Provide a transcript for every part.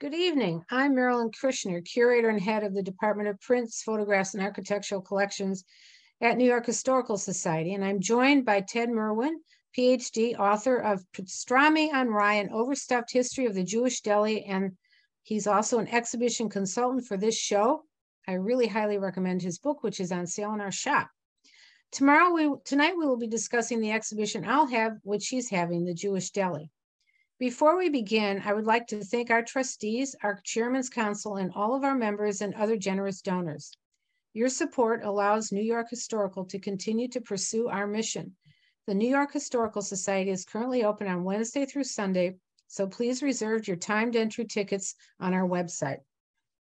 Good evening. I'm Marilyn Kushner, curator and head of the Department of Prints, Photographs, and Architectural Collections at New York Historical Society, and I'm joined by Ted Merwin, PhD, author of Pastrami on Rye: An Overstuffed History of the Jewish Deli, and he's also an exhibition consultant for this show. I really highly recommend his book, which is on sale in our shop. Tonight we will be discussing the exhibition I'll have, which he's having, The Jewish Deli. Before we begin, I would like to thank our trustees, our Chairman's Council, and all of our members and other generous donors. Your support allows New York Historical to continue to pursue our mission. The New York Historical Society is currently open on Wednesday through Sunday, so please reserve your timed entry tickets on our website.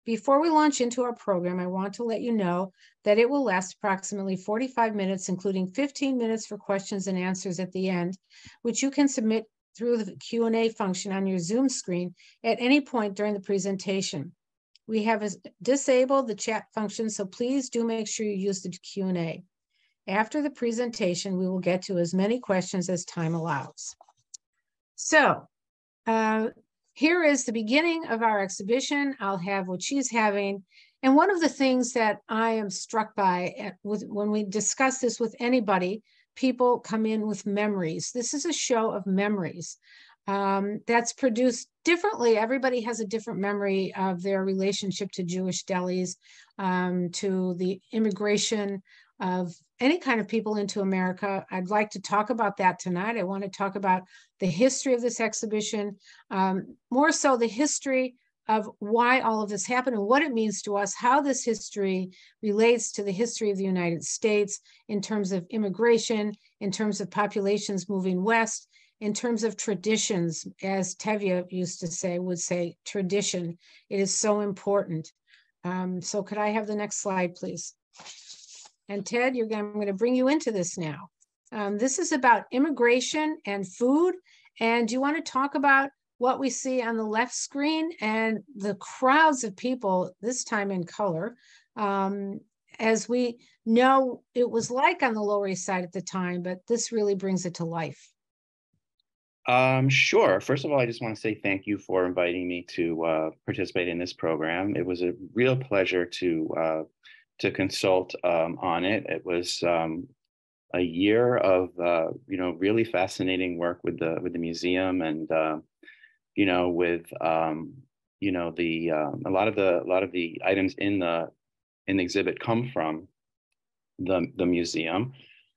Before we launch into our program, I want to let you know that it will last approximately 45 minutes, including 15 minutes for questions and answers at the end, which you can submit through the Q&A function on your Zoom screen at any point during the presentation. We have disabled the chat function, so please do make sure you use the Q&A. After the presentation, we will get to as many questions as time allows. So here is the beginning of our exhibition. I'll have what she's having. And one of the things that I am struck by when we discuss this with anybody, people come in with memories. This is a show of memories. That's produced differently. Everybody has a different memory of their relationship to Jewish delis, to the immigration of any kind of people into America. I'd like to talk about that tonight. I want to talk about the history of this exhibition, more so the history of why all of this happened and what it means to us, how this history relates to the history of the United States in terms of immigration, in terms of populations moving west, in terms of traditions, as Tevye used to say, tradition, it is so important. So could I have the next slide, please? And Ted, I'm going to bring you into this now. This is about immigration and food. And you want to talk about what we see on the left screen and the crowds of people, this time in color. As we know, it was like on the Lower East Side at the time, but this really brings it to life. Sure. First of all, I just want to say thank you for inviting me to participate in this program. It was a real pleasure to consult on it. It was a year of really fascinating work with the museum and a lot of the items in the exhibit come from the museum.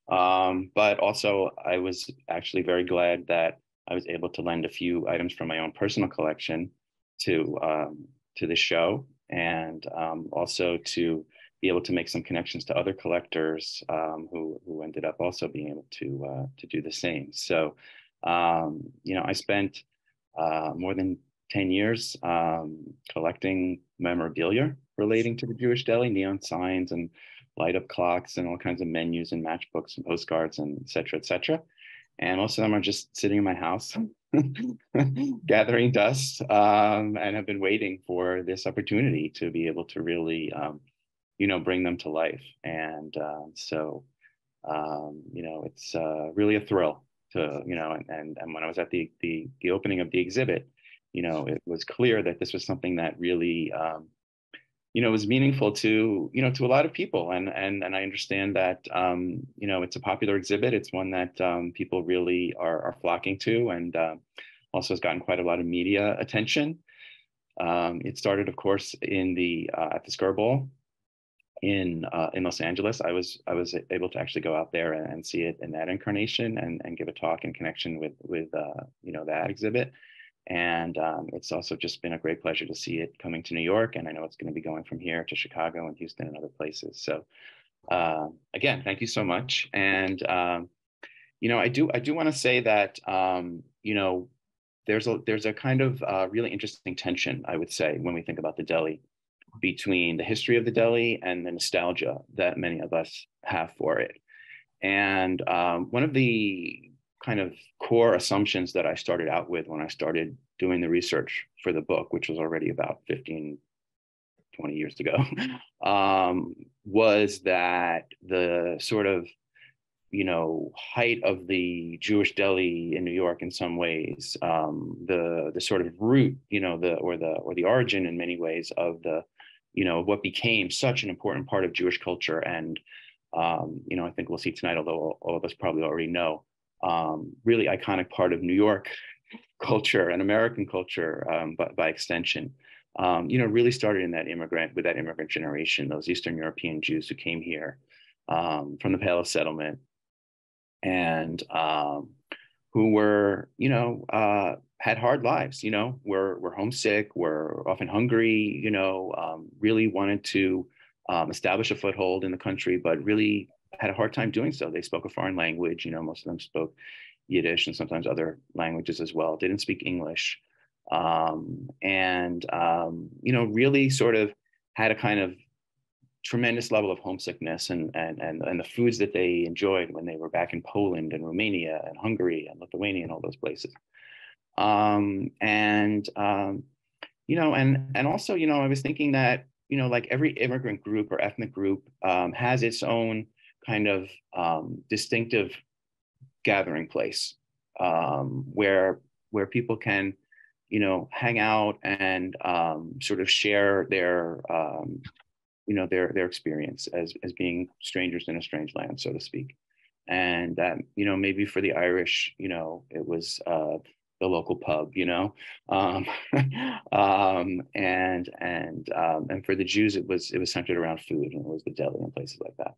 But also, I was actually very glad that I was able to lend a few items from my own personal collection to the show, and also to be able to make some connections to other collectors who ended up also being able to do the same. So, I spent more than 10 years collecting memorabilia relating to the Jewish deli, neon signs and light-up clocks and all kinds of menus and matchbooks and postcards and et cetera, and most of them are just sitting in my house gathering dust, and have been waiting for this opportunity to be able to really bring them to life. And it's really a thrill to, and when I was at the opening of the exhibit, it was clear that this was something that really, was meaningful to a lot of people. And I understand that, it's a popular exhibit. It's one that people really are flocking to, and also has gotten quite a lot of media attention. It started, of course, at the Skirball in Los Angeles. I was able to actually go out there and see it in that incarnation and give a talk in connection with that exhibit. And it's also just been a great pleasure to see it coming to New York. And I know it's going to be going from here to Chicago and Houston and other places. So again, thank you so much. And, I do want to say that, there's a kind of really interesting tension, I would say, when we think about the deli, between the history of the deli and the nostalgia that many of us have for it. And one of the kind of core assumptions that I started out with when I started doing the research for the book, which was already about 15, 20 years ago, was that the sort of you know, height of the Jewish deli in New York in some ways, the sort of root, you know, the origin in many ways of the, you know, what became such an important part of Jewish culture. And, you know, I think we'll see tonight, although all of us probably already know, really iconic part of New York culture and American culture, but by extension, you know, really started in that immigrant generation, those Eastern European Jews who came here from the Pale of Settlement, and who were, you know, had hard lives, you know, were homesick, were often hungry, you know, really wanted to establish a foothold in the country, but really had a hard time doing so. They spoke a foreign language, you know, most of them spoke Yiddish and sometimes other languages as well, didn't speak English. You know, really sort of had a kind of tremendous level of homesickness, and the foods that they enjoyed when they were back in Poland and Romania and Hungary and Lithuania and all those places. You know, and also, you know, I was thinking that, you know, like every immigrant group or ethnic group has its own kind of distinctive gathering place where people can, you know, hang out and sort of share their, you know, their experience as being strangers in a strange land, so to speak. And that, you know, maybe for the Irish, you know, it was the local pub, you know, and for the Jews, it was centered around food, and it was the deli and places like that.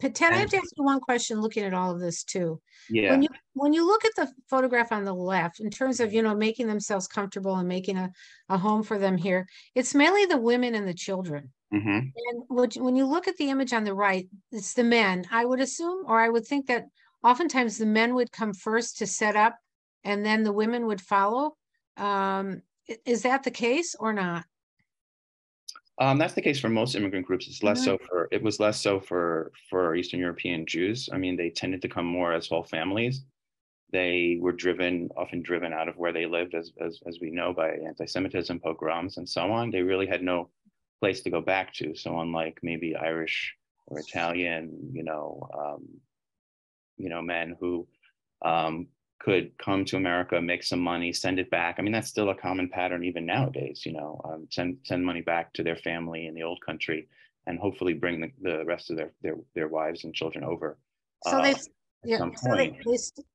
But Ted, I have to ask you one question looking at all of this too. Yeah. When you look at the photograph on the left, in terms of, you know, making themselves comfortable and making a home for them here, it's mainly the women and the children. Mm-hmm. And when you look at the image on the right, it's the men. I would assume, or I would think that oftentimes the men would come first to set up and then the women would follow. Is that the case or not? That's the case for most immigrant groups. It was less so for Eastern European Jews. I mean, they tended to come more as whole families. They were often driven out of where they lived, as we know, by anti-Semitism, pogroms, and so on. They really had no place to go back to. So unlike maybe Irish or Italian, you know, men who could come to America, make some money, send it back. I mean, that's still a common pattern even nowadays, you know, send money back to their family in the old country and hopefully bring the rest of their wives and children over. So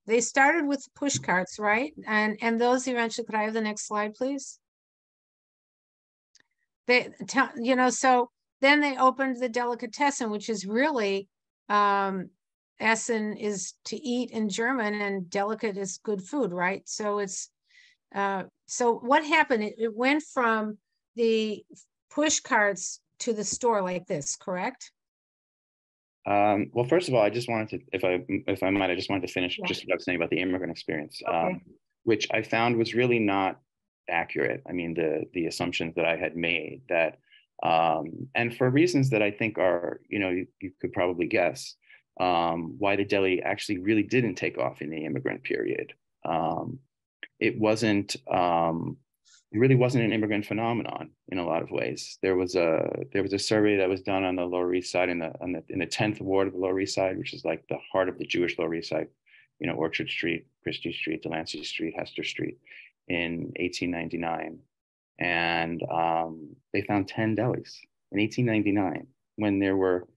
they started with push carts, right? And those eventually, could I have the next slide, please? You know, so then they opened the delicatessen, which is really, Essen is to eat in German, and delicate is good food, right? So it's so what happened? It went from the push carts to the store like this, correct? Well, first of all, I just wanted to, if I might, I just wanted to finish just what I was saying about the immigrant experience, which I found was really not accurate. I mean, the assumptions that I had made that, and for reasons that I think are, you know, you could probably guess. Why the deli actually really didn't take off in the immigrant period. It really wasn't an immigrant phenomenon in a lot of ways. There was a survey that was done on the Lower East Side in the 10th ward of the Lower East Side, which is like the heart of the Jewish Lower East Side, you know, Orchard Street, Christie Street, Delancey Street, Hester Street, in 1899. And they found 10 delis in 1899 when there were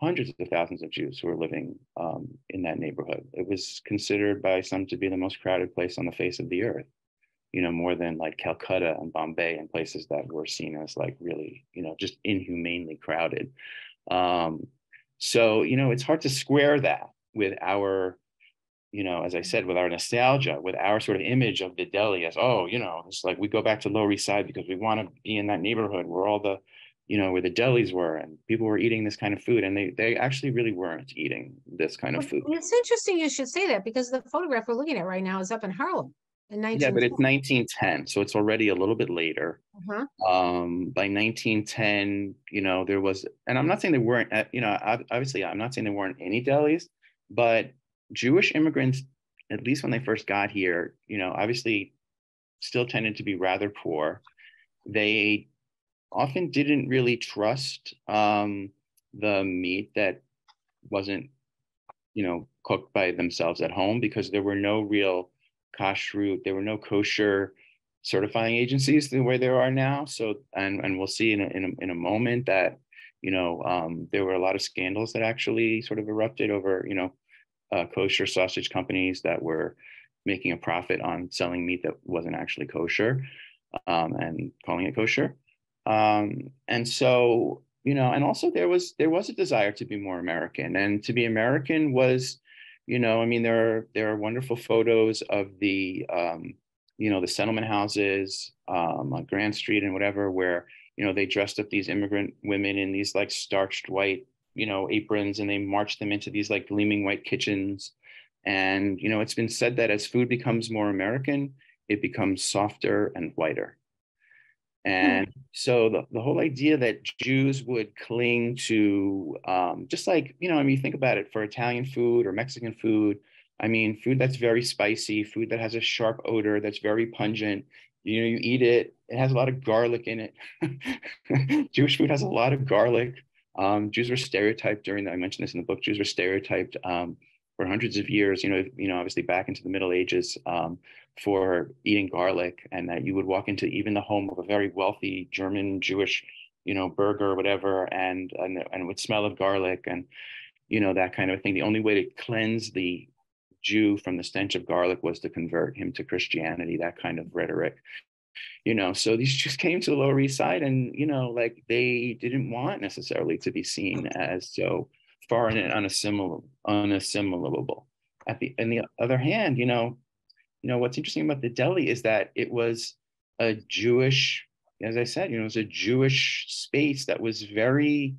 hundreds of thousands of Jews who were living in that neighborhood. It was considered by some to be the most crowded place on the face of the earth, you know, more than like Calcutta and Bombay and places that were seen as like really, you know, just inhumanely crowded. So, you know, it's hard to square that with our, you know, as I said, with our nostalgia, with our sort of image of the deli as, oh, you know, it's like we go back to Lower East Side because we want to be in that neighborhood where all the, you know, where the delis were and people were eating this kind of food, and they actually really weren't eating this kind of food. It's interesting you should say that, because the photograph we're looking at right now is up in Harlem in 1910. Yeah, but it's 1910, so it's already a little bit later. Uh-huh. By 1910, you know, there was, and I'm not saying there weren't, you know, obviously I'm not saying there weren't any delis, but Jewish immigrants, at least when they first got here, you know, obviously still tended to be rather poor. They often didn't really trust the meat that wasn't you know, cooked by themselves at home, because there were no real kashrut, there were no kosher certifying agencies the way there are now. So, and we'll see in a moment that, you know, there were a lot of scandals that actually sort of erupted over, you know, kosher sausage companies that were making a profit on selling meat that wasn't actually kosher, and calling it kosher. And so, you know, and also there was a desire to be more American, and to be American was, you know, I mean, there are wonderful photos of the, you know, the settlement houses on Grand Street and whatever, where, you know, they dressed up these immigrant women in these like starched white, you know, aprons, and they marched them into these like gleaming white kitchens. And, you know, it's been said that as food becomes more American, it becomes softer and whiter. And so the whole idea that Jews would cling to just like, you know, I mean, think about it for Italian food or Mexican food. I mean, food that's very spicy, food that has a sharp odor, that's very pungent. You know, you eat it, it has a lot of garlic in it. Jewish food has a lot of garlic. Jews were stereotyped I mentioned this in the book, Jews were stereotyped for hundreds of years, you know, obviously back into the Middle Ages, for eating garlic, and that you would walk into even the home of a very wealthy German Jewish, you know, burger or whatever, and it would smell of garlic, and, you know, that kind of thing. The only way to cleanse the Jew from the stench of garlic was to convert him to Christianity, that kind of rhetoric, you know. So these Jews came to the Lower East Side, and, you know, like, they didn't want necessarily to be seen as so foreign and unassimilable. On the other hand, you know, what's interesting about the deli is that it was a Jewish, as I said, you know, it was a Jewish space that was very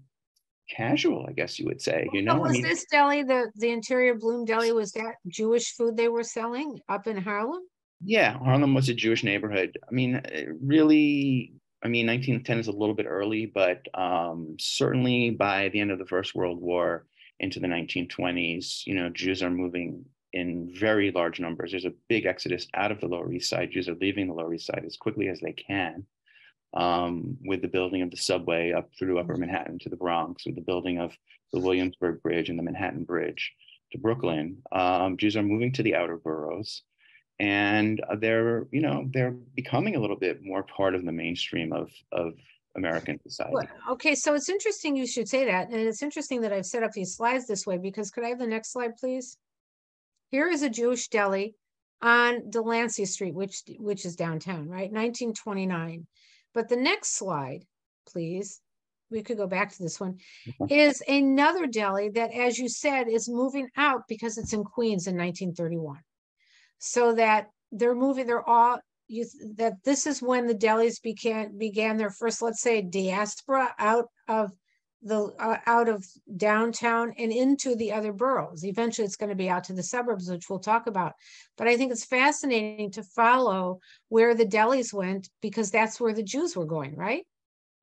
casual, I guess you would say, you know. Was this deli, the interior Bloom Deli, was that Jewish food they were selling up in Harlem? Yeah, Harlem was a Jewish neighborhood. I mean, really, I mean, 1910 is a little bit early, but certainly by the end of the First World War into the 1920s, you know, Jews are moving in very large numbers. There's a big exodus out of the Lower East Side. Jews are leaving the Lower East Side as quickly as they can, with the building of the subway up through Upper Manhattan to the Bronx, with the building of the Williamsburg Bridge and the Manhattan Bridge to Brooklyn. Jews are moving to the outer boroughs. And they're becoming a little bit more part of the mainstream of American society. Well, okay, so it's interesting you should say that. And it's interesting that I've set up these slides this way, because could I have the next slide, please? Here is a Jewish deli on Delancey Street, which is downtown, right? 1929. But the next slide, please, we could go back to this one, is another deli that, as you said, is moving out because it's in Queens in 1931. So that they're moving, that this is when the delis began their first, let's say, diaspora out of downtown and into the other boroughs. Eventually it's going to be out to the suburbs, which we'll talk about. But I think it's fascinating to follow where the delis went, because that's where the Jews were going, right?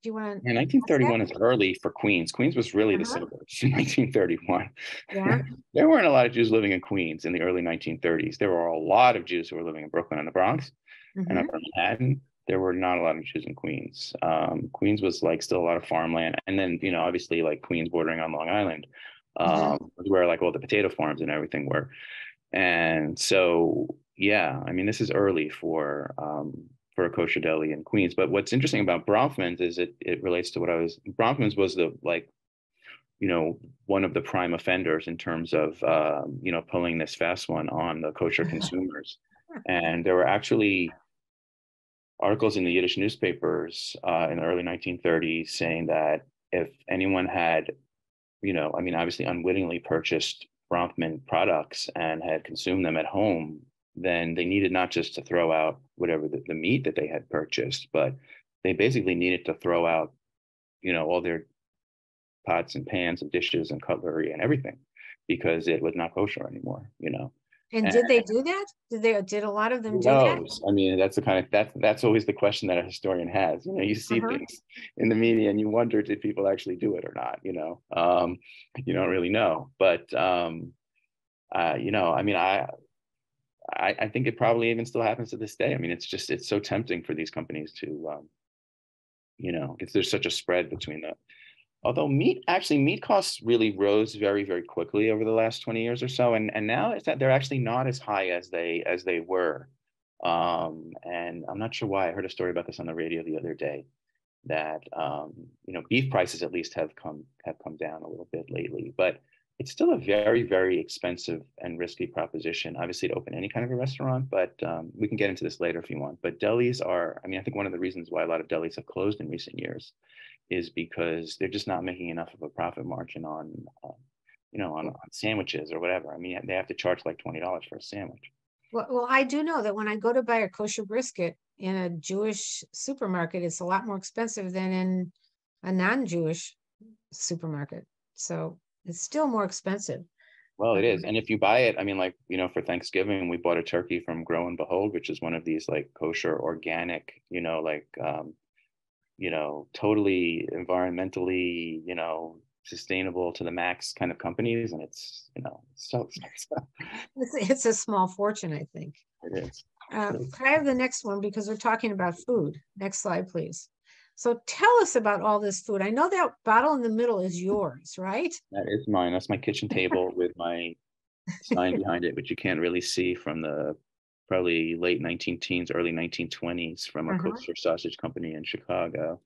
Do you want to? Yeah, 1931 is early for Queens. Queens was really the suburbs in 1931. Yeah. There weren't a lot of Jews living in Queens in the early 1930s. There were a lot of Jews who were living in Brooklyn and the Bronx and Upper Manhattan. There were not a lot of Jews in Queens. Queens was like still a lot of farmland. And then, you know, obviously like Queens bordering on Long Island, where like all the potato farms and everything were. And so, yeah, I mean, this is early for a kosher deli in Queens. But what's interesting about Bronfman's is it relates to what Bronfman's was the, like, you know, one of the prime offenders in terms of, you know, pulling this fast one on the kosher consumers. And there were actually articles in the Yiddish newspapers in the early 1930s saying that if anyone had, you know, I mean, obviously unwittingly purchased Bronfman products and had consumed them at home, then they needed not just to throw out whatever the meat that they had purchased, but they basically needed to throw out, you know, all their pots and pans and dishes and cutlery and everything, because it was not kosher anymore, you know. And did they do that? Did a lot of them do that? I mean, that's the kind of, that's always the question that a historian has. You know, you see things in the media and you wonder, did people actually do it or not? You know, you don't really know. But, you know, I mean, I think it probably even still happens to this day. I mean, it's just, it's so tempting for these companies to, you know, if there's such a spread between the Although meat costs really rose very, very quickly over the last 20 years or so. And now it's that they're actually not as high as they were. And I'm not sure why. I heard a story about this on the radio the other day that, you know, beef prices at least have come down a little bit lately, but it's still a very, very expensive and risky proposition, obviously, to open any kind of a restaurant, but we can get into this later if you want. But delis are, I mean, I think one of the reasons why a lot of delis have closed in recent years is because they're just not making enough of a profit margin on, you know, on sandwiches or whatever. I mean, they have to charge like $20 for a sandwich. Well, I do know that when I go to buy a kosher brisket in a Jewish supermarket, it's a lot more expensive than in a non-Jewish supermarket. So it's still more expensive. Well, it is. And if you buy it, I mean, like, you know, for Thanksgiving, we bought a turkey from Grow and Behold, which is one of these like kosher, organic, you know, like, you know, totally environmentally, you know, sustainable to the max kind of companies. And it's, you know, so expensive. It's a small fortune, I think. It is. Can I have the next one? Because we're talking about food. Next slide, please. So tell us about all this food. I know that bottle in the middle is yours, right? That is mine. That's my kitchen table with my sign behind it, which you can't really see from the probably late 1910s, early 1920s from a kosher sausage company in Chicago.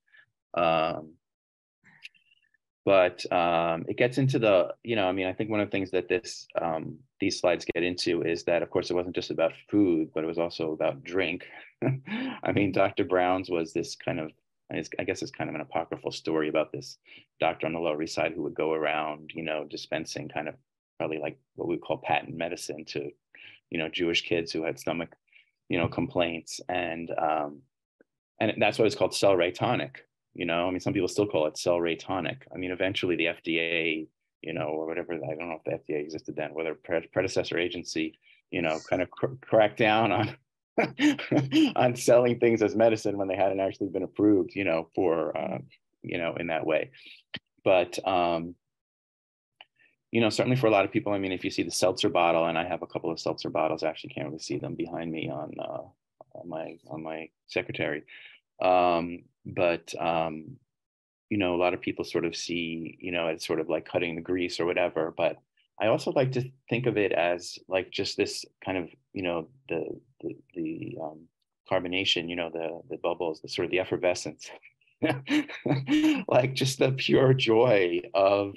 But it gets into the, you know, I mean, I think one of the things that this these slides get into is that, of course, it wasn't just about food, but it was also about drink. I mean, Dr. Brown's was this kind of, I guess it's kind of an apocryphal story about this doctor on the Lower East Side who would go around, you know, dispensing kind of probably like what we call patent medicine to, you know, Jewish kids who had stomach, you know, complaints. And that's what it's called, Celray tonic. You know, I mean, some people still call it Celray tonic. I mean, eventually the FDA, you know, or whatever, I don't know if the FDA existed then, whether predecessor agency, you know, kind of cracked down on on selling things as medicine when they hadn't actually been approved, you know, for, you know, in that way. But, you know, certainly for a lot of people, I mean, if you see the seltzer bottle, and I have a couple of seltzer bottles, I actually can't really see them behind me on my secretary. But you know, a lot of people sort of see, you know, it's sort of like cutting the grease or whatever, but I also like to think of it as like just this kind of, you know, the carbonation, you know, the bubbles, the sort of the effervescence, like just the pure joy of,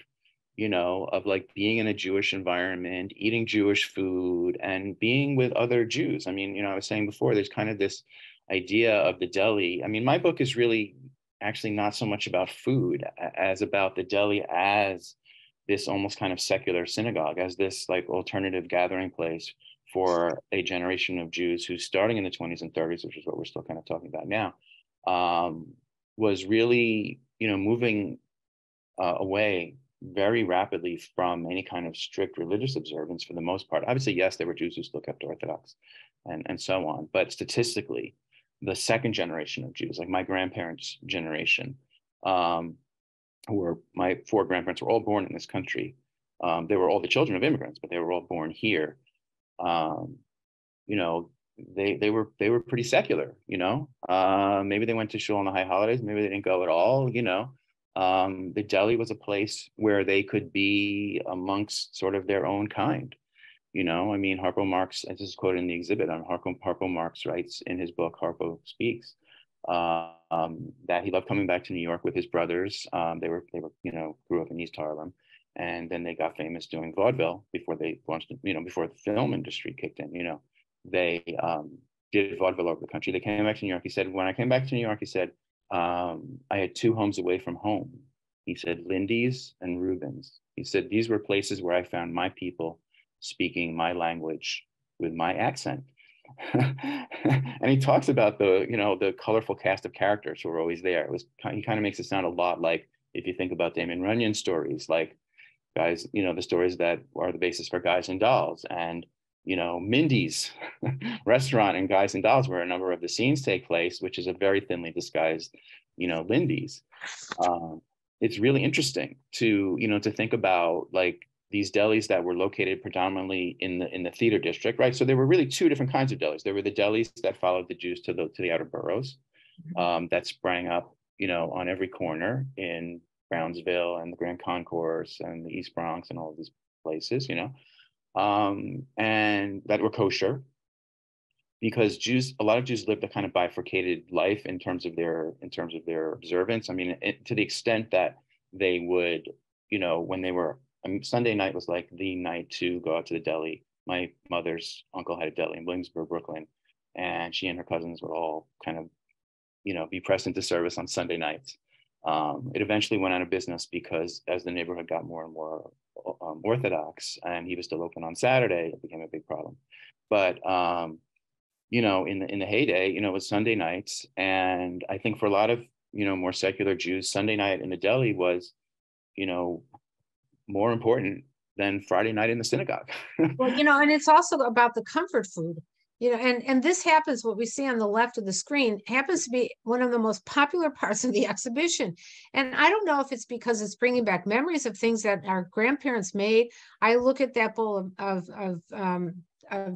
you know, of like being in a Jewish environment, eating Jewish food and being with other Jews. I mean, you know, I was saying before, there's kind of this idea of the deli. I mean, my book is really actually not so much about food as about the deli as this almost kind of secular synagogue, as this like alternative gathering place for a generation of Jews who, starting in the 20s and 30s, which is what we're still kind of talking about now, was really, you know, moving away very rapidly from any kind of strict religious observance for the most part. Obviously, yes, there were Jews who still kept Orthodox and so on, but statistically, the second generation of Jews, like my grandparents' generation, my four grandparents were all born in this country. They were all the children of immigrants, but they were all born here. You know, they were pretty secular, you know, maybe they went to shul on the high holidays, maybe they didn't go at all, you know. The deli was a place where they could be amongst sort of their own kind, you know. I mean, Harpo Marx, as is quoted in the exhibit, Harpo Marx writes in his book, Harpo Speaks, that he loved coming back to New York with his brothers. They were, you know, grew up in East Harlem, and then they got famous doing vaudeville before they launched, you know, before the film industry kicked in. You know, they did vaudeville over the country. They came back to New York. He said, when I came back to New York, he said, I had two homes away from home. He said, Lindy's and Rubens. He said, these were places where I found my people speaking my language with my accent. And he talks about the, you know, the colorful cast of characters who were always there. It was, he kind of makes it sound a lot like, if you think about Damon Runyon stories, like Guys, you know, the stories that are the basis for Guys and Dolls, and, you know, Mindy's restaurant and Guys and Dolls, where a number of the scenes take place, which is a very thinly disguised, you know, Lindy's. It's really interesting to, you know, to think about like these delis that were located predominantly in the theater district, right? So there were really two different kinds of delis. There were the delis that followed the Jews to the outer boroughs, that sprang up, you know, on every corner in Brownsville and the Grand Concourse and the East Bronx and all of these places, you know, and that were kosher, because Jews, a lot of Jews lived a kind of bifurcated life in terms of their observance. I mean, to the extent that they would, you know, when they were, I mean, Sunday night was like the night to go out to the deli. My mother's uncle had a deli in Williamsburg, Brooklyn, and she and her cousins would all kind of, you know, be pressed into service on Sunday nights. It eventually went out of business because as the neighborhood got more and more Orthodox, and he was still open on Saturday, it became a big problem. But you know, in the heyday, you know, it was Sunday nights, and I think for a lot of, you know, more secular Jews, Sunday night in the deli was, you know, more important than Friday night in the synagogue. Well, you know, and it's also about the comfort food. You know, and this happens, what we see on the left of the screen happens to be one of the most popular parts of the exhibition. And I don't know if it's because it's bringing back memories of things that our grandparents made. I look at that bowl of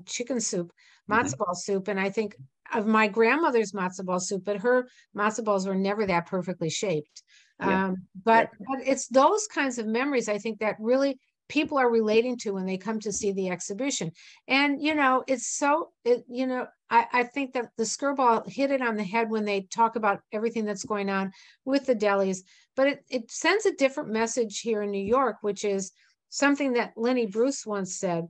chicken soup, matzo ball soup, and I think of my grandmother's matzo ball soup, but her matzo balls were never that perfectly shaped. Yeah. But it's those kinds of memories, I think, that really people are relating to when they come to see the exhibition. And, you know, it's so, you know, I think that the Skirball hit it on the head when they talk about everything that's going on with the delis, but it sends a different message here in New York, which is something that Lenny Bruce once said,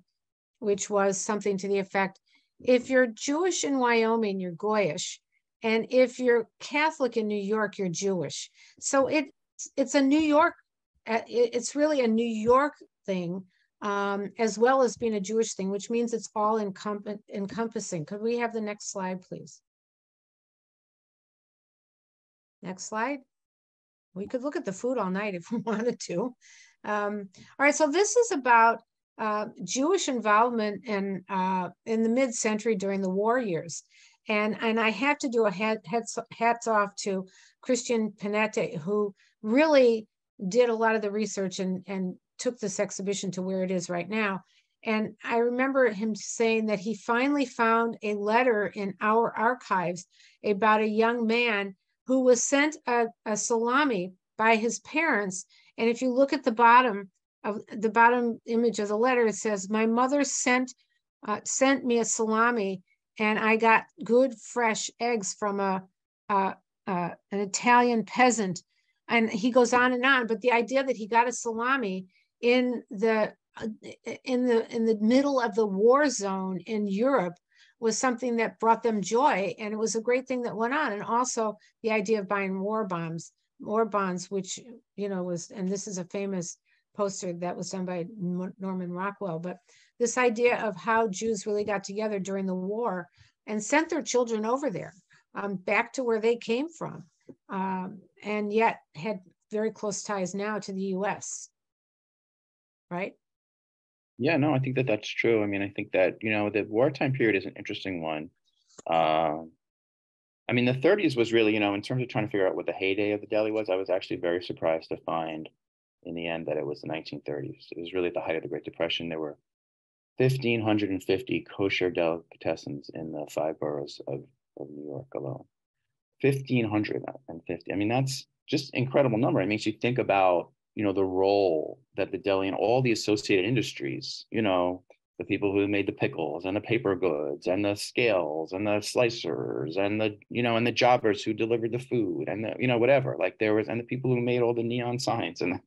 which was something to the effect, if you're Jewish in Wyoming, you're Goyish. And if you're Catholic in New York, you're Jewish. So it's a New York, it's really a New York thing, as well as being a Jewish thing, which means it's all encompassing. Could we have the next slide, please? Next slide. We could look at the food all night if we wanted to. All right, so this is about Jewish involvement in the mid-century during the war years. And I have to do a hats off to Christian Panette, who really did a lot of the research and took this exhibition to where it is right now. And I remember him saying that he finally found a letter in our archives about a young man who was sent a salami by his parents. And if you look at the bottom of the bottom image of the letter, it says, my mother sent me a salami, and I got good fresh eggs from an Italian peasant. And he goes on, but the idea that he got a salami in the middle of the war zone in Europe was something that brought them joy, and it was a great thing that went on. And also the idea of buying war bonds, which, you know, was, and this is a famous poster that was done by Norman Rockwell, but this idea of how Jews really got together during the war and sent their children over there, back to where they came from, and yet had very close ties now to the U.S., right? Yeah, no, I think that that's true. I mean, I think that, you know, the wartime period is an interesting one. I mean, the 30s was really, you know, in terms of trying to figure out what the heyday of the deli was, I was actually very surprised to find in the end that it was the 1930s. It was really at the height of the Great Depression. There were 1,550 kosher delicatessens in the 5 boroughs of New York alone. 1,550. I mean, that's just an incredible number. It makes you think about, you know, the role that the deli and all the associated industries, you know, the people who made the pickles and the paper goods and the scales and the slicers and the, you know, and the jobbers who delivered the food and the, you know, whatever, like there was, and the people who made all the neon signs and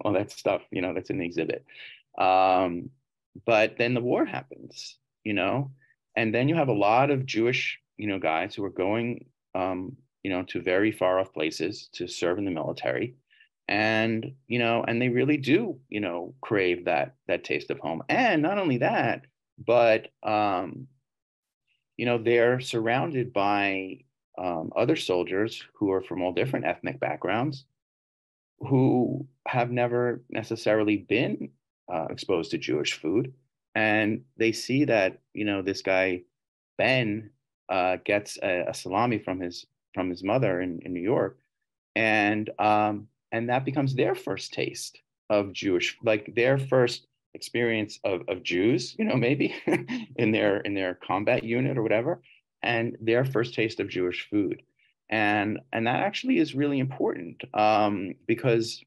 all that stuff, you know, that's in the exhibit. But then the war happens, you know, and then you have a lot of Jewish, you know, guys who are going, you know, to very far off places to serve in the military. And, you know, and they really do, you know, crave that taste of home. And not only that, but, you know, they're surrounded by other soldiers who are from all different ethnic backgrounds who have never necessarily been exposed to Jewish food. And they see that, you know, this guy, Ben, gets a salami from his mother in New York. And that becomes their first taste of Jewish, like their first experience of Jews, you know, maybe in their combat unit or whatever, and their first taste of Jewish food. And that actually is really important because,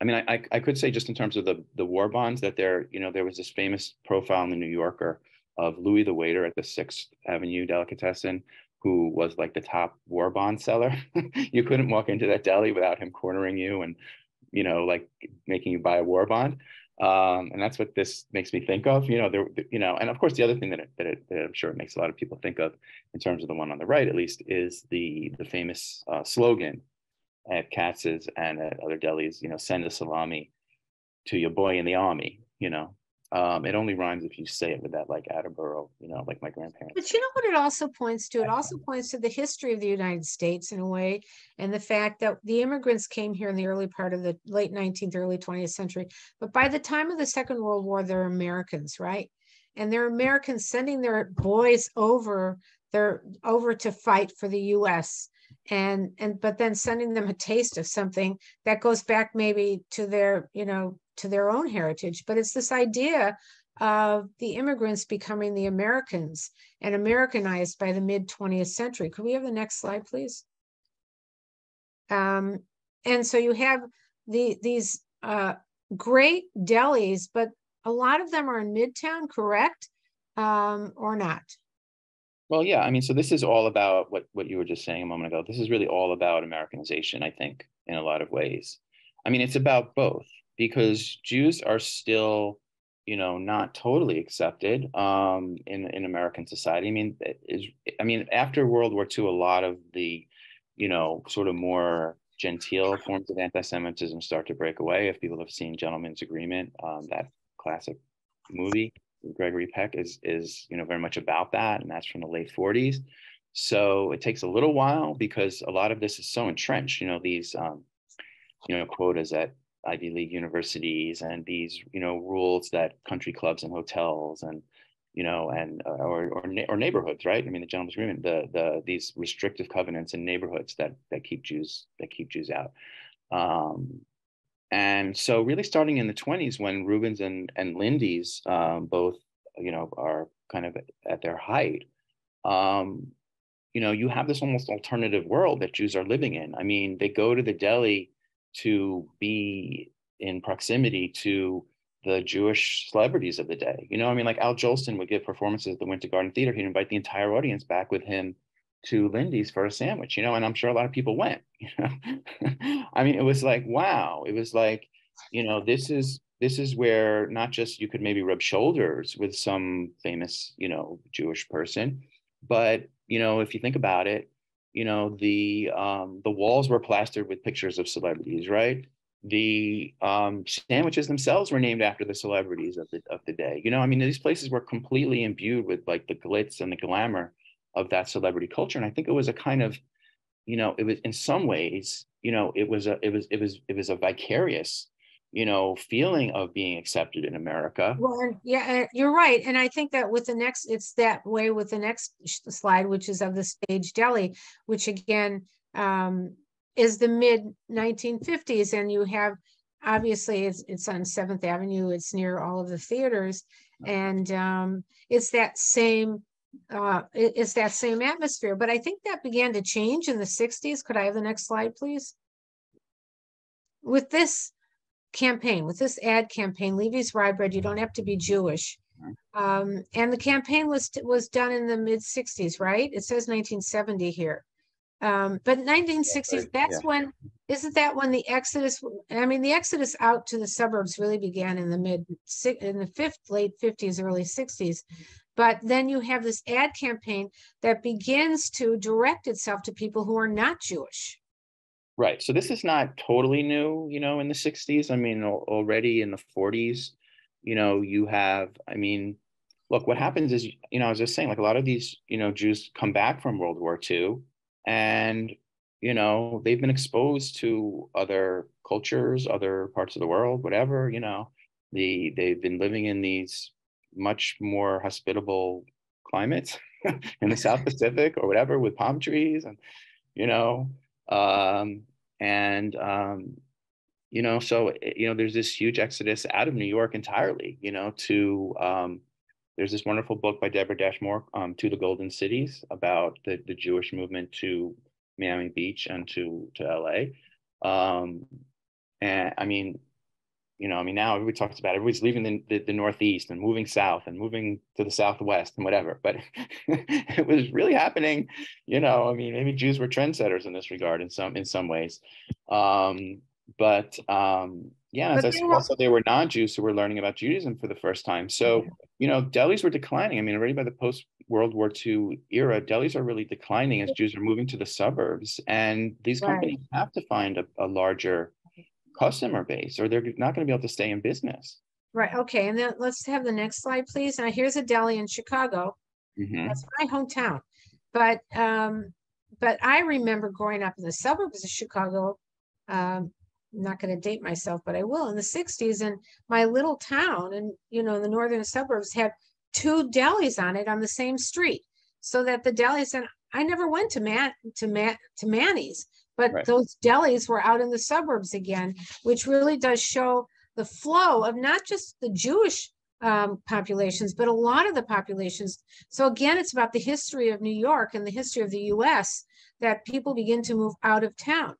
I mean, I could say just in terms of the war bonds that there, you know, there was this famous profile in the New Yorker of Louis the waiter at the 6th Avenue Delicatessen, who was like the top war bond seller. You couldn't walk into that deli without him cornering you and, you know, like making you buy a war bond. And that's what this makes me think of, you know, there, you know, and of course the other thing that I'm sure it makes a lot of people think of in terms of the one on the right, at least, is the famous slogan at Katz's and at other delis, you know, send a salami to your boy in the army, you know. It only rhymes if you say it with that, like Attleboro, you know, like my grandparents. But you know what it also points to? It also points to the history of the United States in a way, and the fact that the immigrants came here in the early part of the late 19th, early 20th century. But by the time of the Second World War, they're Americans, right? And they're Americans sending their boys over to fight for the U.S. But then sending them a taste of something that goes back maybe to their, you know, to their own heritage. But it's this idea of the immigrants becoming the Americans and Americanized by the mid 20th century. Could we have the next slide, please? And so you have these great delis, but a lot of them are in Midtown, correct? Or not? Well, yeah, I mean, so this is all about what you were just saying a moment ago. This is really all about Americanization, I think, in a lot of ways. I mean, it's about both, because Jews are still, you know, not totally accepted in American society. I mean, after World War II, a lot of the, you know, sort of more genteel forms of anti-Semitism start to break away. If people have seen Gentleman's Agreement, that classic movie, Gregory Peck is, you know, very much about that, and that's from the late 40s. So it takes a little while because a lot of this is so entrenched, you know, these, you know, quotas at Ivy League universities and these, you know, rules that country clubs and hotels and, you know, and or neighborhoods, right? I mean, the Gentleman's Agreement, these restrictive covenants in neighborhoods that keep Jews out. And so really starting in the 20s, when Rubens and Lindy's both, you know, are kind of at their height, you know, you have this almost alternative world that Jews are living in. I mean, they go to the deli to be in proximity to the Jewish celebrities of the day. You know, I mean, like Al Jolson would give performances at the Winter Garden Theater. He'd invite the entire audience back with him to Lindy's for a sandwich, you know, and I'm sure a lot of people went, you know. I mean, it was like, wow. It was like, you know, this is where not just you could maybe rub shoulders with some famous, you know, Jewish person, but, you know, if you think about it, you know, the walls were plastered with pictures of celebrities, right? The sandwiches themselves were named after the celebrities of the day. You know, I mean, these places were completely imbued with like the glitz and the glamour of that celebrity culture. And I think it was a kind of, you know, it was in some ways, you know, it was a vicarious, you know, feeling of being accepted in America. Well, yeah, you're right. And I think that with the next, it's that way with the next slide, which is of the stage deli, which again is the mid 1950s. And you have, obviously it's on 7th Avenue, it's near all of the theaters. And it's that same atmosphere. But I think that began to change in the 60s. Could I have the next slide, please? With this campaign, with this ad campaign, Levy's Rye Bread, you don't have to be Jewish. And the campaign was done in the mid 60s, right? It says 1970 here. But 1960s, that's when, isn't that when the Exodus, I mean, the Exodus out to the suburbs really began in the late 50s, early 60s. But then you have this ad campaign that begins to direct itself to people who are not Jewish. Right. So this is not totally new, you know, in the 60s. I mean, already in the 40s, you know, you have, I mean, look, what happens is, you know, I was just saying, like a lot of these, you know, Jews come back from World War II and, you know, they've been exposed to other cultures, other parts of the world, whatever, you know, they've been living in these much more hospitable climates in the South Pacific or whatever, with palm trees and, you know, you know, so, you know, there's this huge exodus out of New York entirely, you know, to There's this wonderful book by Deborah Dashmore, To the Golden Cities, about the Jewish movement to Miami Beach and to LA. And I mean, you know, I mean, now everybody talks about everybody's leaving the Northeast and moving south and moving to the Southwest and whatever, but it was really happening. You know, I mean, maybe Jews were trendsetters in this regard in some ways. Yeah, but also there were non-Jews who were learning about Judaism for the first time. So, you know, delis were declining. I mean, already by the post-World War II era, delis are really declining as Jews are moving to the suburbs. And these companies have to find a larger customer base, or they're not going to be able to stay in business. Right. Okay. And then let's have the next slide, please. Now, here's a deli in Chicago. Mm-hmm. That's my hometown. But I remember growing up in the suburbs of Chicago. I'm not going to date myself, but I will, in the 60s, and my little town and, you know, the northern suburbs had two delis on it on the same street, so that the delis, and I never went to Manny's, but those delis were out in the suburbs again, which really does show the flow of not just the Jewish populations, but a lot of the populations. So again, it's about the history of New York and the history of the U.S. that people begin to move out of town.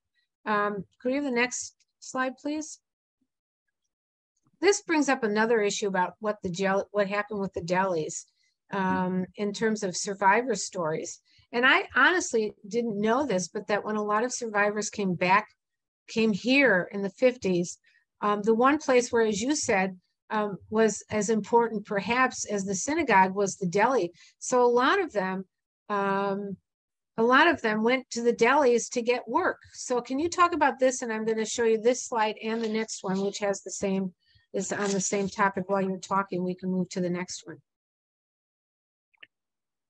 Could we have the next slide, please? This brings up another issue about what happened with the delis in terms of survivor stories. And I honestly didn't know this, but that when a lot of survivors came here in the 50s, the one place where, as you said, was as important perhaps as the synagogue was the deli. So a lot of them went to the delis to get work. So can you talk about this? And I'm going to show you this slide and the next one, which has the same, is on the same topic. While you're talking, we can move to the next one.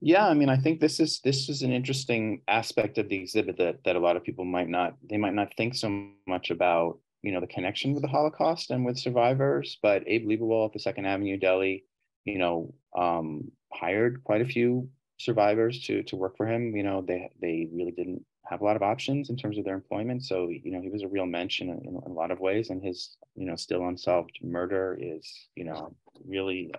Yeah, I mean, I think this is an interesting aspect of the exhibit that a lot of people might not think so much about, you know, the connection with the Holocaust and with survivors. But Abe Liebewald at the Second Avenue Deli, you know, hired quite a few survivors to work for him. You know, they really didn't have a lot of options in terms of their employment, so, you know, he was a real mensch in a lot of ways, and his, you know, still unsolved murder is, you know, really,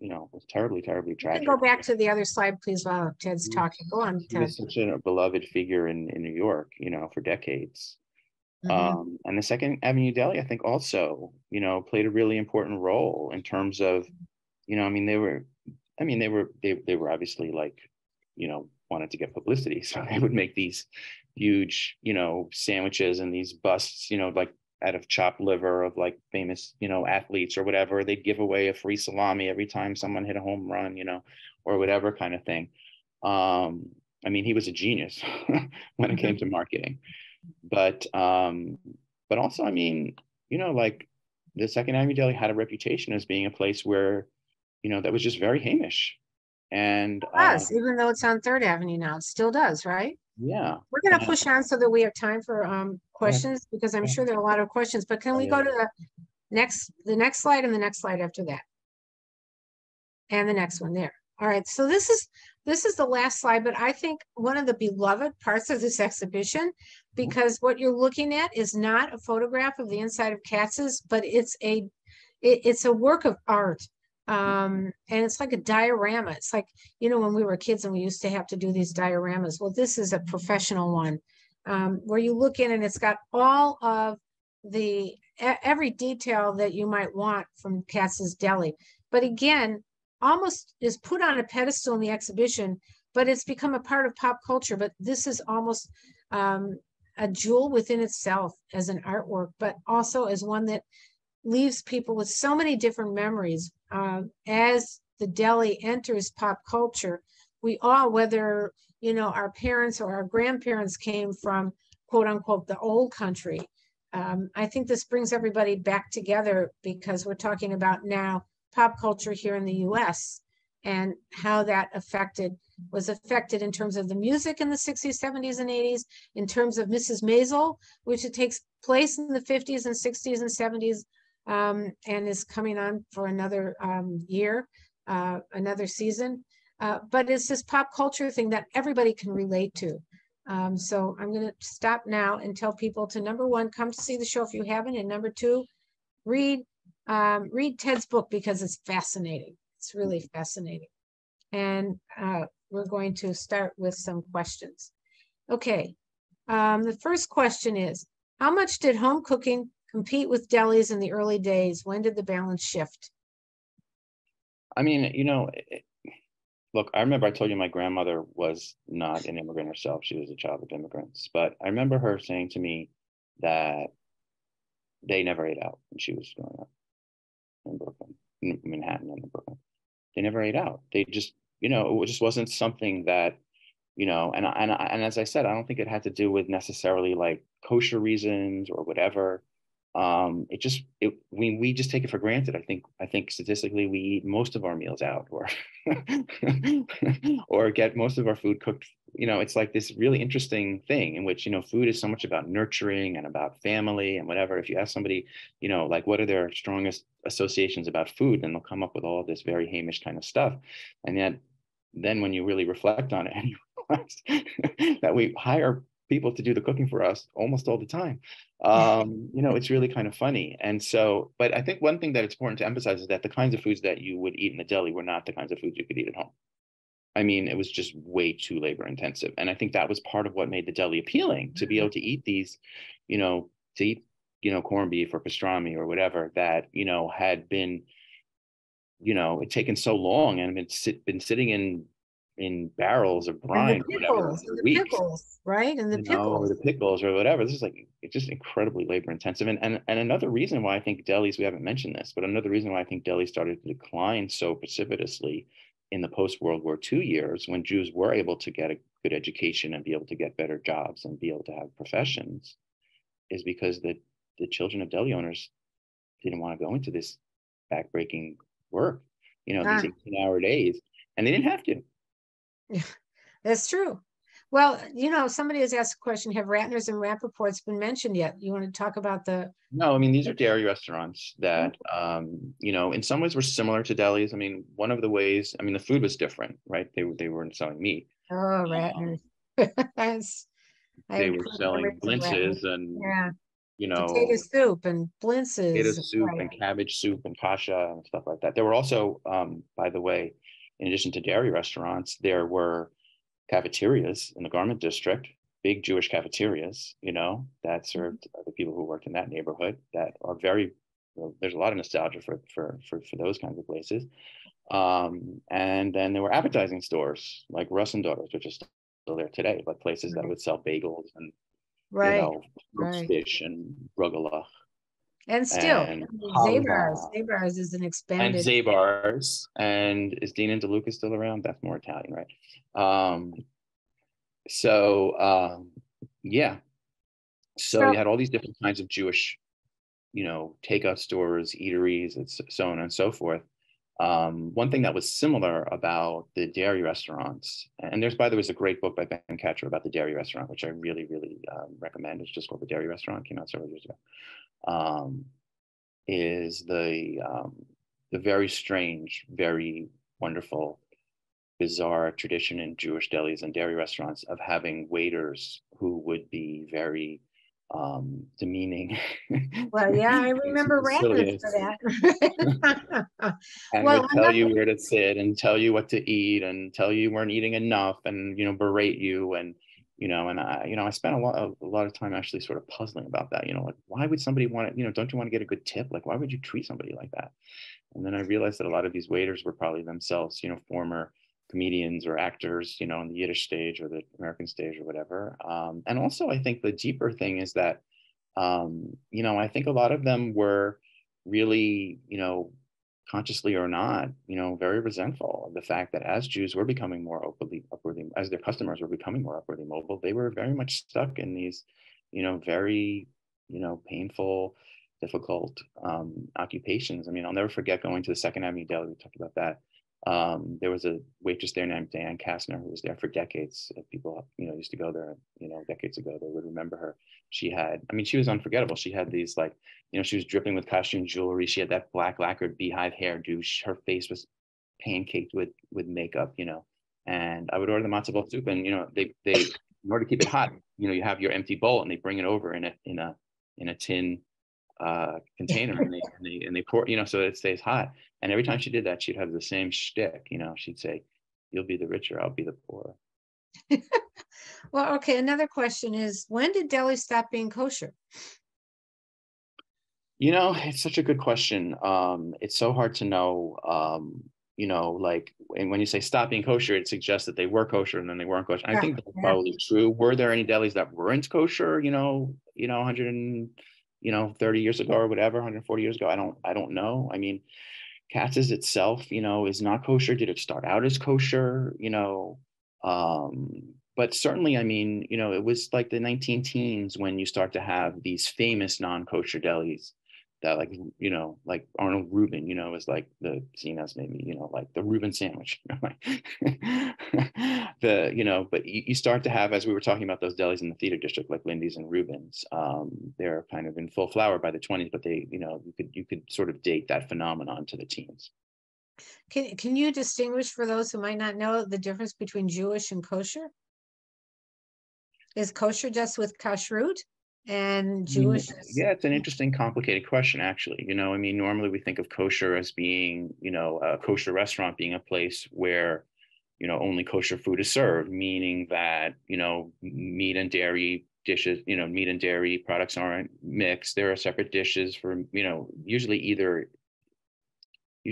you know, was terribly tragic. Go back to the other slide, please, while Ted's talking. Go on, Ted. He was such a beloved figure in New York, you know, for decades. Mm-hmm. And the Second Avenue Deli, I think, also, you know, played a really important role in terms of, you know, I mean, they were obviously, like, you know, wanted to get publicity, so they would make these huge, you know, sandwiches and these busts, you know, like out of chopped liver of, like, famous, you know, athletes or whatever. They'd give away a free salami every time someone hit a home run, you know, or whatever kind of thing. I mean, he was a genius when it came to marketing, but also, I mean, you know, like, the Second Avenue Deli had a reputation as being a place where, you know, that was just very Hamish. And even though it's on Third Avenue now, it still does, right? Yeah. We're going to push on so that we have time for questions, because I'm sure there are a lot of questions, but can we go to the next slide and the next slide after that? And the next one there. All right, so this is the last slide, but I think one of the beloved parts of this exhibition, because what you're looking at is not a photograph of the inside of Katz's, but it's a work of art. And it's like a diorama. It's like, you know, when we were kids and we used to have to do these dioramas. Well, this is a professional one, where you look in and it's got all of every detail that you might want from Katz's Deli. But again, almost is put on a pedestal in the exhibition, but it's become a part of pop culture. But this is almost a jewel within itself as an artwork, but also as one that leaves people with so many different memories. As the deli enters pop culture, we all, whether, you know, our parents or our grandparents came from, quote unquote, the old country. I think this brings everybody back together, because we're talking about now pop culture here in the US and how that was affected in terms of the music in the 60s, 70s, and 80s, in terms of Mrs. Maisel, which it takes place in the 50s and 60s and 70s, and is coming on for another year, another season. But it's this pop culture thing that everybody can relate to. So I'm going to stop now and tell people to, number one, come to see the show if you haven't, and number two, read Ted's book, because it's fascinating. It's really fascinating. And we're going to start with some questions. Okay, the first question is, how much did home cooking compete with delis in the early days? When did the balance shift? I mean, you know, look, I remember I told you my grandmother was not an immigrant herself. She was a child of immigrants. But I remember her saying to me that they never ate out when she was growing up in Brooklyn, in Manhattan and in Brooklyn. They never ate out. They just, you know, it just wasn't something that, you know, and as I said, I don't think it had to do with necessarily like kosher reasons or whatever. We just take it for granted. I think statistically we eat most of our meals out or or get most of our food cooked. You know, it's like this really interesting thing in which, you know, food is so much about nurturing and about family and whatever. If you ask somebody, you know, like what are their strongest associations about food, then they'll come up with all of this very Hamish kind of stuff. And yet then when you really reflect on it and you realize that we hire people to do the cooking for us almost all the time, you know, it's really kind of funny. And so, but I think one thing that it's important to emphasize is that the kinds of foods that you would eat in the deli were not the kinds of foods you could eat at home. I mean, it was just way too labor intensive. And I think that was part of what made the deli appealing, to be able to eat these, you know, to eat, you know, corned beef or pastrami or whatever that, you know, had been, you know, it taken so long and been sitting in barrels of brine, and the pickles or whatever. This is like, it's just incredibly labor intensive. And another reason why I think delis, we haven't mentioned this, but another reason why I think delis started to decline so precipitously in the post World War II years, when Jews were able to get a good education and be able to get better jobs and be able to have professions, is because the children of deli owners didn't want to go into this backbreaking work, you know, these 18-hour days, and they didn't have to. Yeah, that's true. Well, you know, somebody has asked a question, have Ratner's and Rappaport's been mentioned yet? You want to talk about the... No, I mean, these are dairy restaurants that, you know, in some ways were similar to delis. I mean, one of the ways, I mean, the food was different, right? They weren't selling meat. Oh, Ratner's. They were selling blintzes and, yeah, you know... Potato soup and blintzes. Potato soup and cabbage soup and kasha and stuff like that. There were also, by the way, in addition to dairy restaurants, there were cafeterias in the garment district, big Jewish cafeterias, you know, that served the people who worked in that neighborhood, that are very, well, there's a lot of nostalgia for those kinds of places. And then there were appetizing stores like Russ and Daughters, which is still there today, but places that would sell bagels and, you know, fish and rugelach. And still, and Zabar's is an expanded. And Zabar's, and is Dean and DeLuca still around? That's more Italian, right? Yeah. So you had all these different kinds of Jewish, you know, takeout stores, eateries, and so on and so forth. One thing that was similar about the dairy restaurants, and there's, by the way, a great book by Ben Catcher about the dairy restaurant, which I really, really recommend. It's just called The Dairy Restaurant, came out several years ago. Is the very strange, very wonderful, bizarre tradition in Jewish delis and dairy restaurants of having waiters who would be very demeaning. Well, yeah, I remember Ratner's for that. And well, would tell you where to sit and tell you what to eat and tell you weren't eating enough and, you know, berate you. And you know, and I spent a lot of time actually sort of puzzling about that, you know, like, why would somebody want to, you know, don't you want to get a good tip? Like, why would you treat somebody like that? And then I realized that a lot of these waiters were probably themselves, you know, former comedians or actors, you know, on the Yiddish stage or the American stage or whatever. And also, I think the deeper thing is that, you know, I think a lot of them were really, you know, consciously or not, you know, very resentful of the fact that as Jews were becoming more upwardly, as their customers were becoming more upwardly mobile, they were very much stuck in these, you know, very, you know, painful, difficult occupations. I mean, I'll never forget going to the Second Avenue Deli. We talked about that. There was a waitress there named Diane Kastner who was there for decades. If people, you know, used to go there, you know, decades ago, they would remember her. She had, I mean, she was unforgettable. She had these, like, you know, she was dripping with costume jewelry. She had that black lacquered beehive hairdo. Her face was pancaked with makeup, you know. And I would order the matzo ball soup, and, you know, they in order to keep it hot, you know, you have your empty bowl, and they bring it over in a tin container and they pour, you know, so it stays hot. And every time she did that, she'd have the same shtick, you know, she'd say, "You'll be the richer, I'll be the poorer." Well, okay. Another question is, when did deli stop being kosher? You know, it's such a good question. It's so hard to know, you know, like, and when you say stop being kosher, it suggests that they were kosher and then they weren't kosher. I think that's probably true. Were there any delis that weren't kosher, you know, 130 years ago or whatever, 140 years ago? I don't know. I mean, Katz's itself, you know, is not kosher. Did it start out as kosher, you know? But certainly, I mean, you know, it was like the 1910s when you start to have these famous non-kosher delis that, like, you know, like Arnold Rubin, you know, is like the, seen as maybe, you know, like the Rubin sandwich, the, you know, but you start to have, as we were talking about, those delis in the theater district, like Lindy's and Rubens, they're kind of in full flower by the 20s, but they, you know, you could sort of date that phenomenon to the teens. Can you distinguish, for those who might not know, the difference between Jewish and kosher? Is kosher just with kashrut and Jewish? Yeah, it's an interesting, complicated question, actually. You know, I mean, normally we think of kosher as being, you know, a kosher restaurant being a place where, you know, only kosher food is served, meaning that, you know, meat and dairy dishes, you know, meat and dairy products aren't mixed. There are separate dishes for, you know, usually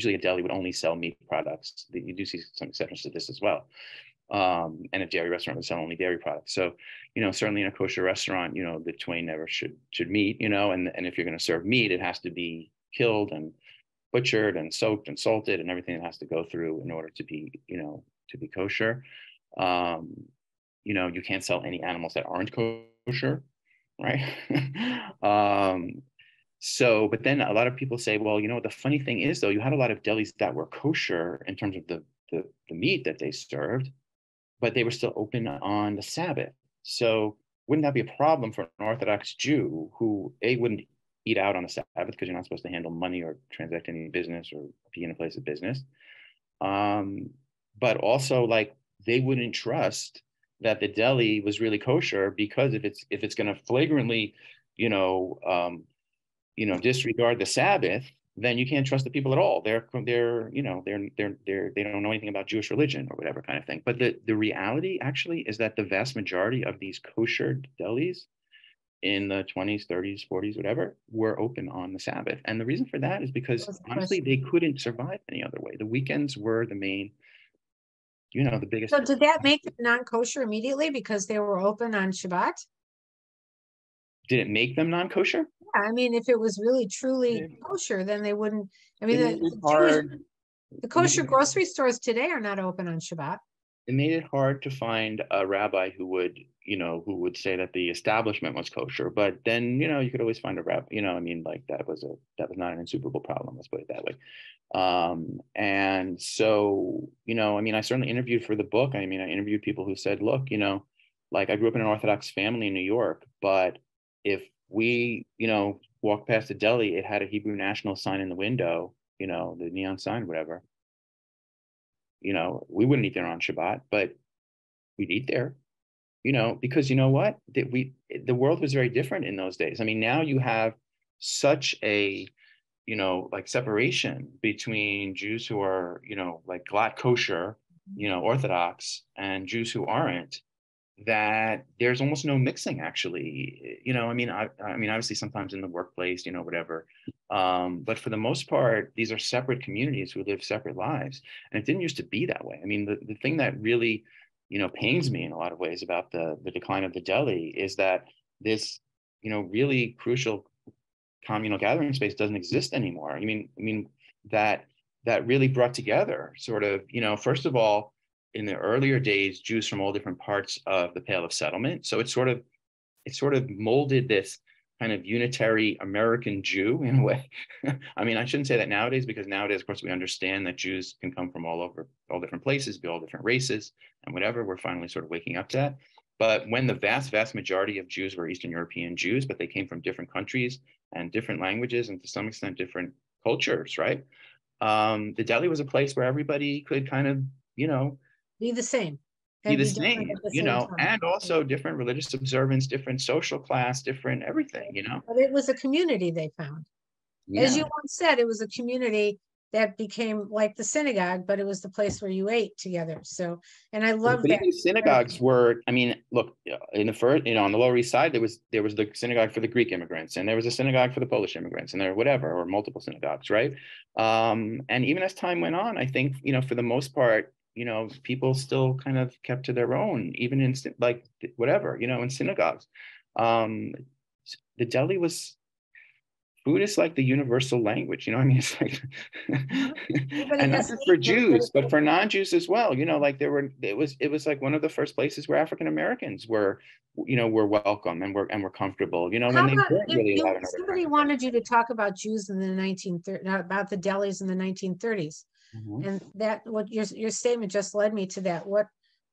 a deli would only sell meat products. You do see some exceptions to this as well. And a dairy restaurant would sell only dairy products. So, you know, certainly in a kosher restaurant, you know, the twain never should meet, you know, and if you're going to serve meat, it has to be killed and butchered and soaked and salted and everything that has to go through in order to be, you know, to be kosher. You know, you can't sell any animals that aren't kosher, right? So, but then a lot of people say, well, you know, the funny thing is, though, you had a lot of delis that were kosher in terms of the meat that they served, but they were still open on the Sabbath. So wouldn't that be a problem for an Orthodox Jew who, A, wouldn't eat out on the Sabbath because you're not supposed to handle money or transact any business or be in a place of business, but also, like, they wouldn't trust that the deli was really kosher, because if it's going to flagrantly, you know, disregard the Sabbath, then you can't trust the people at all. They don't know anything about Jewish religion or whatever kind of thing. But the reality actually is that the vast majority of these kosher delis in the 20s, 30s, 40s, whatever, were open on the Sabbath. And the reason for that is because, honestly, they couldn't survive any other way. The weekends were the main, you know, the biggest. So did that make them non-kosher immediately because they were open on Shabbat? Did it make them non-kosher? I mean, if it was really truly kosher, then they wouldn't. I mean, the kosher grocery stores today are not open on Shabbat. It made it hard to find a rabbi who would, you know, who would say that the establishment was kosher. But then, you know, you could always find a rabbi. You know, I mean, like, that was not an insuperable problem. Let's put it that way. And so, you know, I mean, I certainly interviewed for the book. I mean, I interviewed people who said, look, you know, like, I grew up in an Orthodox family in New York, but if we, you know, walked past a deli, it had a Hebrew national sign in the window, you know, the neon sign, whatever. You know, we wouldn't eat there on Shabbat, but we'd eat there, you know, because you know what? The world was very different in those days. I mean, now you have such a, you know, like, separation between Jews who are, you know, like, glatt kosher, you know, Orthodox, and Jews who aren't, that there's almost no mixing, actually. You know, I mean, I mean, obviously sometimes in the workplace, you know, whatever. But for the most part, these are separate communities who live separate lives. And it didn't used to be that way. I mean, the thing that really, you know, pains me in a lot of ways about the decline of the deli is that this, you know, really crucial communal gathering space doesn't exist anymore. I mean, that really brought together sort of, you know, first of all, in the earlier days, Jews from all different parts of the Pale of Settlement. So it sort of molded this kind of unitary American Jew in a way. I mean, I shouldn't say that nowadays, because nowadays, of course, we understand that Jews can come from all over, all different places, be all different races and whatever. We're finally sort of waking up to that. But when the vast, vast majority of Jews were Eastern European Jews, but they came from different countries and different languages and to some extent different cultures, right? The deli was a place where everybody could kind of, you know, be the same. be the same, you know, and also different religious observance, different social class, different everything, you know. But it was a community they found. Yeah. As you once said, it was a community that became like the synagogue, but it was the place where you ate together. So, and I love that. Even synagogues were, I mean, look, in the first, you know, on the Lower East Side, there was the synagogue for the Greek immigrants, and there was a synagogue for the Polish immigrants, and there were whatever, or multiple synagogues, right? And even as time went on, I think, you know, for the most part, you know, people still kind of kept to their own, even in like whatever, you know, in synagogues. The deli was, food is like the universal language, you know what I mean? It's like, and not just for Jews, but for non-Jews as well. You know, like it was like one of the first places where African Americans were, you know, were welcome and were comfortable. You know, when they weren't really allowed. If somebody wanted you to talk about Jews in the 1930s, about the delis in the 1930s, mm-hmm. and that what your statement just led me to that.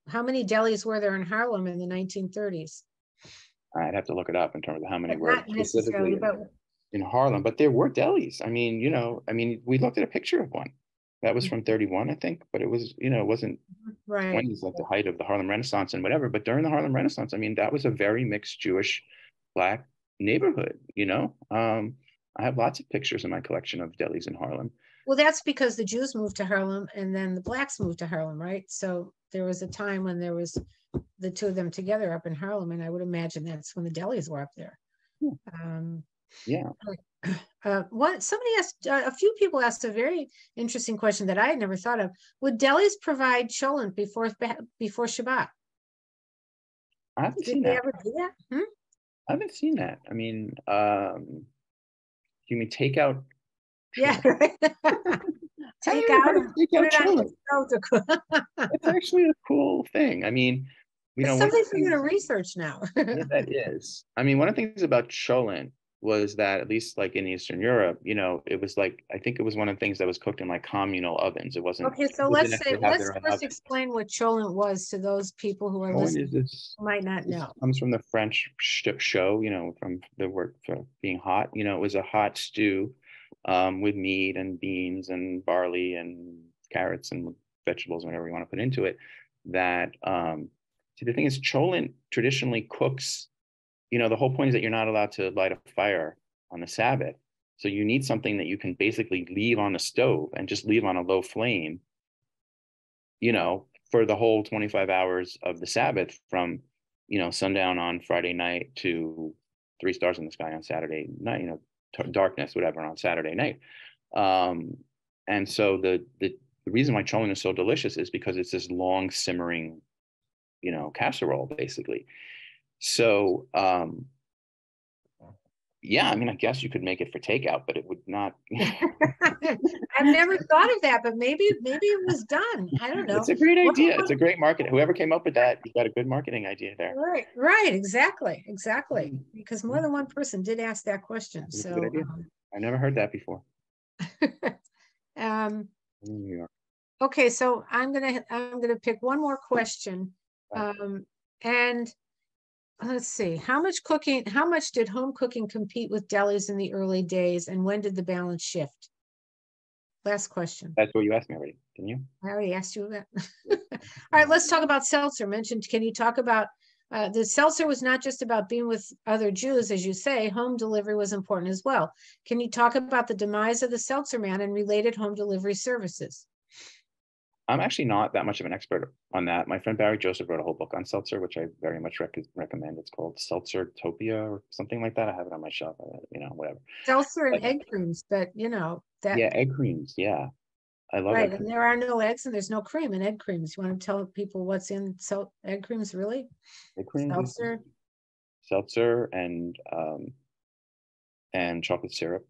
How many delis were there in Harlem in the 1930s? I'd have to look it up in terms of how many were not specifically. In Harlem, but there were delis. I mean, you know, I mean, we looked at a picture of one that was from 31, I think, but it was, you know, it wasn't right. 20s, like the height of the Harlem Renaissance and whatever. But during the Harlem Renaissance, I mean, that was a very mixed Jewish Black neighborhood, you know. I have lots of pictures in my collection of delis in Harlem. Well, that's because the Jews moved to Harlem and then the Blacks moved to Harlem, right? So there was a time when there was the two of them together up in Harlem, and I would imagine that's when the delis were up there. Yeah. Yeah. Somebody asked, a few people asked a very interesting question that I had never thought of. Would delis provide cholent before Shabbat? I haven't seen that. Did they ever do that? I haven't seen that. I mean, you mean takeout? Yeah. Take out cholent. It's actually a cool thing. I mean, you know, it's something for you to research now. Yeah, that is. I mean, one of the things about cholent was that, at least like in Eastern Europe, you know, it was like, I think it was one of the things that was cooked in like communal ovens. It wasn't. Okay, so let's explain what cholent was to those people who are listening who might not know. It comes from the French show, you know, from the word for being hot. You know, it was a hot stew with meat and beans and barley and carrots and vegetables, whatever you want to put into it. That, see, the thing is, cholent traditionally cooks. You know, the whole point is that you're not allowed to light a fire on the Sabbath. So you need something that you can basically leave on the stove and just leave on a low flame, you know, for the whole 25 hours of the Sabbath from, you know, sundown on Friday night to 3 stars in the sky on Saturday night, you know, darkness, whatever, on Saturday night. And so the reason why cholent is so delicious is because it's this long simmering, you know, casserole, basically. So, yeah, I mean, I guess you could make it for takeout, but it would not. I've never thought of that, but maybe it was done. I don't know. It's a great idea. It's a great market. Whoever came up with that, you got a good marketing idea there. Right, exactly. Because more than one person did ask that question. That's so a good idea. I never heard that before. In New York. Okay, so I'm gonna pick one more question, and. Let's see, how much did home cooking compete with delis in the early days, and when did the balance shift? Last question. That's what you asked me already, didn't you? I already asked you that. All right, let's talk about seltzer. Mentioned, can you talk about, the seltzer was not just about being with other Jews, as you say, home delivery was important as well. Can you talk about the demise of the seltzer man and related home delivery services? I'm actually not that much of an expert on that. My friend Barry Joseph wrote a whole book on seltzer, which I very much recommend. It's called Seltzertopia or something like that. I have it on my shelf, you know, whatever. Seltzer and egg creams, but you know. Yeah, egg creams, yeah. I love it. Right, and there are no eggs and there's no cream in egg creams. You want to tell people what's in egg creams, really? Egg creams, seltzer and chocolate syrup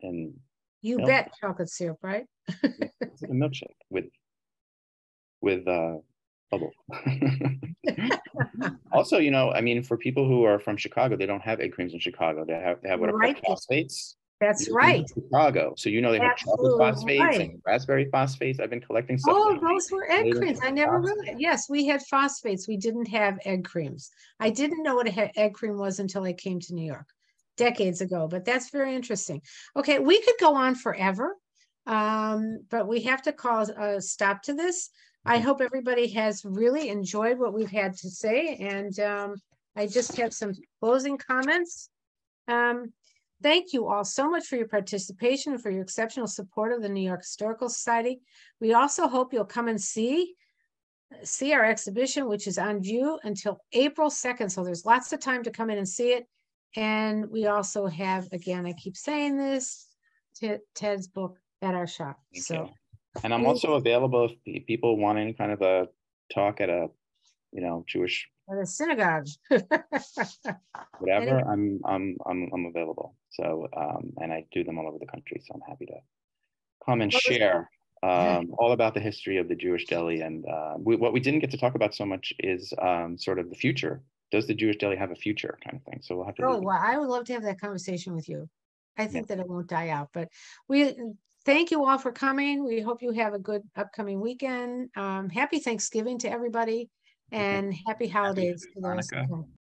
and milk. Bet chocolate syrup, right? It's a milkshake with bubble. Also, you know, I mean, for people who are from Chicago, they don't have egg creams in Chicago. They have what are called phosphates. That's right. Chicago. So, you know, they have chocolate phosphates and raspberry phosphates. I've been collecting stuff. Oh, those were egg creams. I never realized. Yes, we had phosphates. We didn't have egg creams. I didn't know what an egg cream was until I came to New York decades ago, but that's very interesting. Okay, we could go on forever. But we have to call a stop to this. I hope everybody has really enjoyed what we've had to say. And I just have some closing comments. Thank you all so much for your participation and for your exceptional support of the New York Historical Society. We also hope you'll come and see our exhibition, which is on view until April 2nd. So there's lots of time to come in and see it. And we also have, again, I keep saying this, Ted's book at our shop. So, and I'm also available if people want any kind of a talk at a, Jewish at a synagogue, whatever. Anyway. I'm available. So, and I do them all over the country. So I'm happy to come and share all about the history of the Jewish deli. And what we didn't get to talk about so much is sort of the future. Does the Jewish deli have a future kind of thing? So we'll have to. Oh, well, I would love to have that conversation with you. I think that it won't die out, but we thank you all for coming. We hope you have a good upcoming weekend. Happy Thanksgiving to everybody and happy holidays. Happy to those.